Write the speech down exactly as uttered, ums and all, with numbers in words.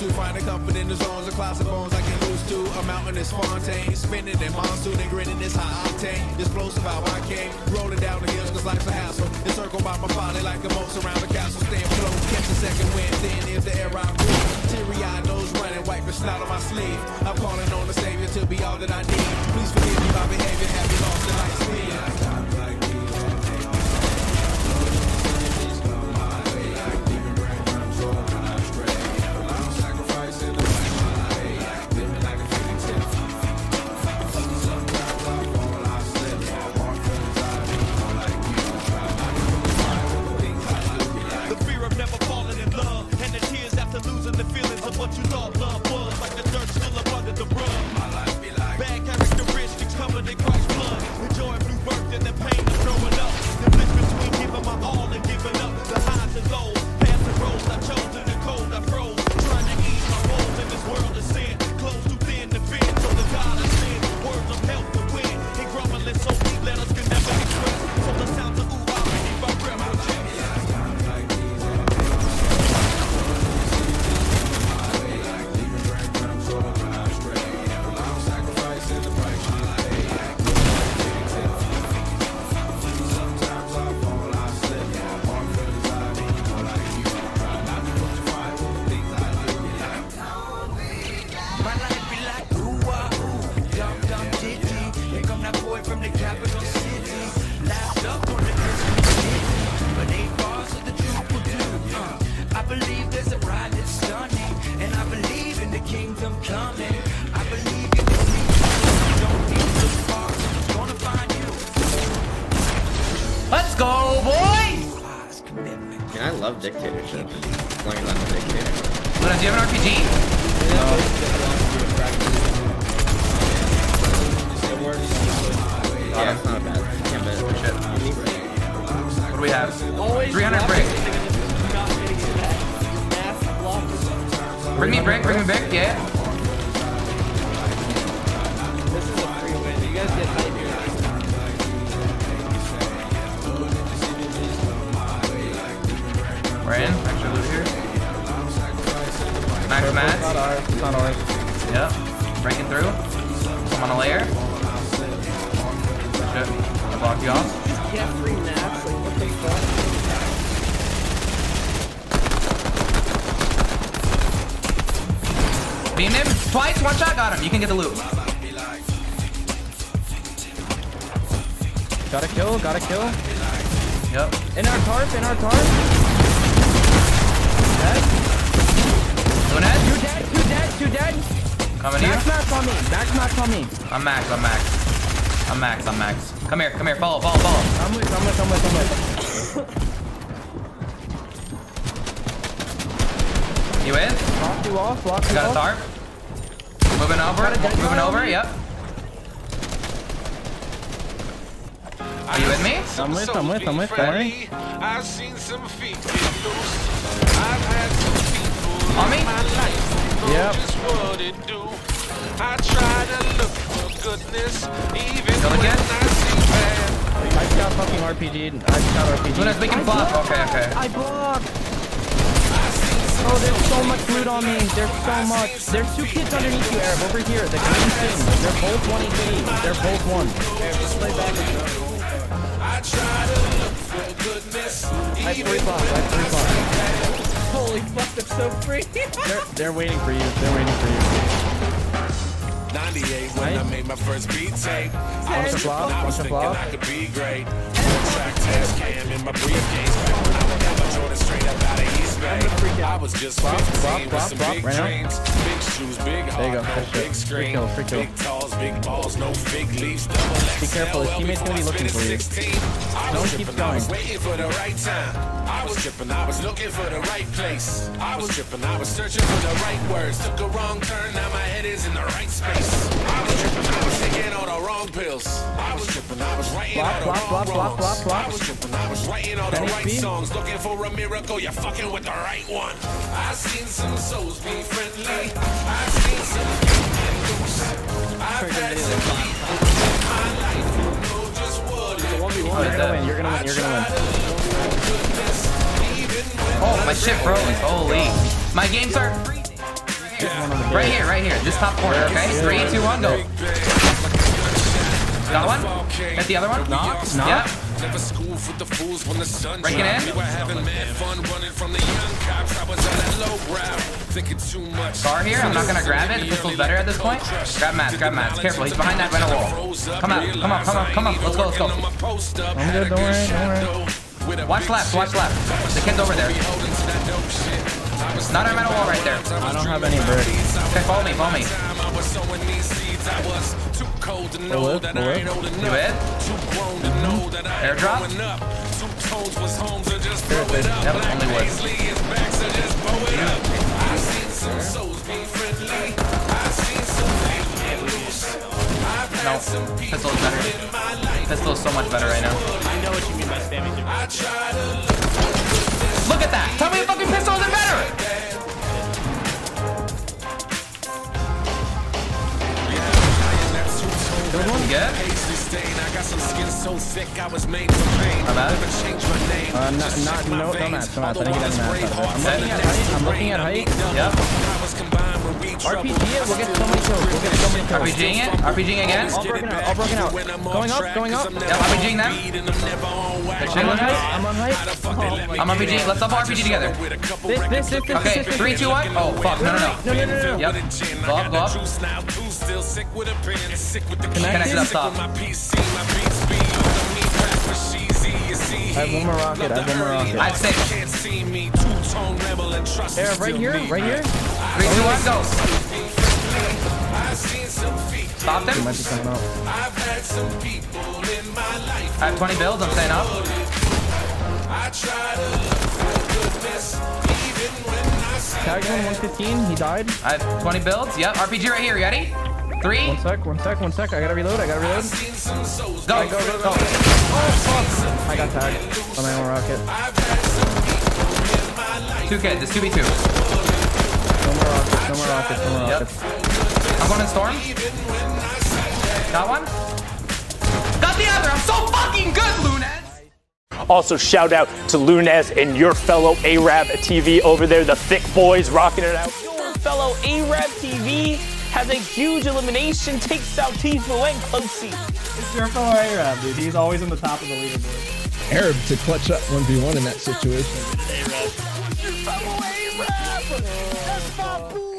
used to. Finding comfort in the zones of classic bones I can lose to. A mountain is Fontaine, spinning in monsoon and grinning is high octane. Explosive how I came, rolling down the hills cause life's a hassle. Encircled by my body like a moat around the castle. Staying flow, catch a second wind, then is the air I breathe. Teary-eyed, nose running, wiping snout on my sleeve. I'm calling on the Savior to be all that I need. Please forgive me my behavior, have me lost in life's speed. I love dictatorship. Playing on the dictator. Luna, do you have an R P G? No. Oh, that's not bad. Can't bet. What do we have? three hundred brick. Bring me brick, bring me brick, yeah. This is a free win. You guys get hype here. We're in. Extra loot here. Nice match. It's not ours. It's not ours. Yep. Breaking through. I'm on a layer. Shit. I blocked you off. You have three naps. Like, what the fuck? Beam him. Twice. One shot. Got him. You can get the loot. Gotta kill. Gotta kill. Yep. In our tarp. In our tarp. Lunez? Two dead, two dead, two dead. Coming max, here. Max, max on me, max, max on me. I'm max, I'm max. I'm max, I'm max. Come here, come here, follow, follow, follow. I'm with, I'm with, I'm with, I'm with. You in? Lock you off, lock you off. Got a tarp. Moving over, moving over, yep. Are you with me? I'm with, I'm with, I'm with, don't worry. I've seen some feet get loose. I've had some people on me? In my life who yep. Just what it do. I try to look for goodness, even Go when again? I see bad. I got fucking R P G'd. I got R P G'd. Lunez, we can block. Okay, okay. I block. Oh, there's so much loot on me. There's so much. There's two kids underneath you, Arab. Over here. The green team. They're both one each. They're both one. Arab, let's play back again. I try to look for goodness. I have three blocks, I have three blocks. Holy fuck, they're so free. they're, they're waiting for you, they're waiting for you. ninety-eight when I made my first beat tape. I was thinking I could be great. Track test cam in my briefcase. I would have my Jordan straight up out of East Bay. I was just fifteen with some big dreams. Big shoes, big heart, big screen. Big talls, big balls, no big leaves. Be careful, his teammate's gonna be looking for you. Don't keep going. I was waiting for the right time. I was tripping, I was looking for the right place. I was tripping, I was searching for the right words. Took a wrong turn, now my head is in the right space. I was tripping, I was taking all the wrong pills. I was tripping, I was writing all the wrong wrongs. I was tripping, I was writing all the right songs. Looking for a miracle, you're fucking with the right one. I seen some souls be friendly. I seen some people. I've had some people in my life who know just what it is. You're gonna win, you're gonna win, you're gonna win. Oh, my shit froze, holy. My games are... Right here, right here. This top corner, okay? Three, two, one, go. Got one? Got the other one? Knock, knock. Yep. Breaking in. Bar here, I'm not gonna grab it. This was better at this point. Grab Matt, grab Matt. Careful, he's behind that rental wall. Come out, come on, come on, come on. Let's go, let's go. I'm good, don't worry, don't worry. Watch left, watch left. The kid's over there. Not a metal wall right there. I don't have any birdies. Okay, follow me, follow me. Below, below. You hit? Mm-hmm. Airdrop? That was only wood. No, pistol is better. Pistol is so much better right now. What you mean by spamming through. Look at that! Tell me the fucking pistol isn't better! Good one? Good? How about it? Uh, not, not, no, don't ask, don't ask. I didn't get that. I'm looking at height. Yep. R P G it, we'll get so many kills, we'll get so many kills. RPGing it, RPGing again. All broken out, all broken out. Going up, going up. Yep, RPGing them. I'm on height, I'm on height. I'm RPGing, let's up R P G together. This, this, this, okay, this, three, two, one. Oh, fuck, no, no, no. No, no, no, no. Yep, go up, go up. Connect it up top. I have one more rocket, I have one more rocket. I have six. There, right here, right here. three, two, one, go! Stopped him? I have twenty builds, I'm staying up. Tagged him, one fifteen, he died. I have twenty builds, yep. R P G right here, you ready? three? One sec, one sec, one sec, I gotta reload, I gotta reload. Go, right, go, go, go. Oh, fuck! I got tagged on my own rocket. two K, this two v two. No more rockets, no more rockets. Yep. I'm going to storm. Got one. Got the other. I'm so fucking good, Lunez. Also, shout out to Lunez and Your Fellow Arab T V over there. The thick boys rocking it out. Your Fellow Arab T V has a huge elimination. Takes out Tifu and Club C. It's Your Fellow Arab, dude. He's always on the top of the leaderboard. Arab to clutch up one v one in that situation. Arab. Your Fellow Arab. That's my boy.